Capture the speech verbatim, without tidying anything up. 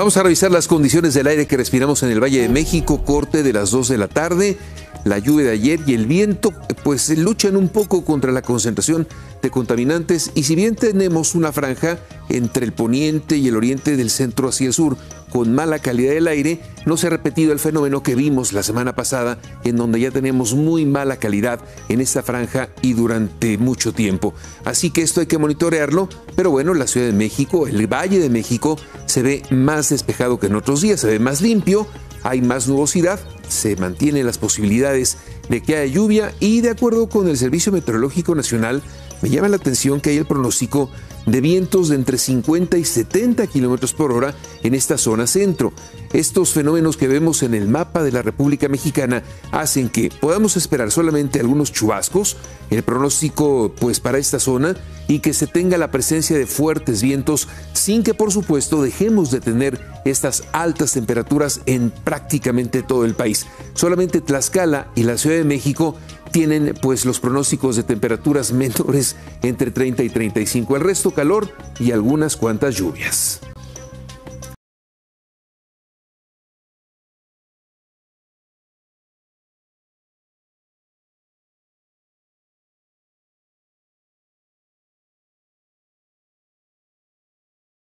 Vamos a revisar las condiciones del aire que respiramos en el Valle de México, corte de las dos de la tarde. La lluvia de ayer y el viento pues luchan un poco contra la concentración de contaminantes, y si bien tenemos una franja entre el poniente y el oriente del centro hacia el sur con mala calidad del aire, no se ha repetido el fenómeno que vimos la semana pasada, en donde ya tenemos muy mala calidad en esta franja y durante mucho tiempo. Así que esto hay que monitorearlo, pero bueno, la Ciudad de México, el Valle de México, se ve más despejado que en otros días, se ve más limpio, hay más nubosidad, se mantienen las posibilidades de que haya lluvia, y de acuerdo con el Servicio Meteorológico Nacional, me llama la atención que hay el pronóstico de vientos de entre cincuenta y setenta kilómetros por hora en esta zona centro. Estos fenómenos que vemos en el mapa de la República Mexicana hacen que podamos esperar solamente algunos chubascos, el pronóstico pues para esta zona, y que se tenga la presencia de fuertes vientos, sin que por supuesto dejemos de tener estas altas temperaturas en prácticamente todo el país. Solamente Tlaxcala y la Ciudad de México tienen pues los pronósticos de temperaturas menores entre treinta y treinta y cinco, el resto calor y algunas cuantas lluvias.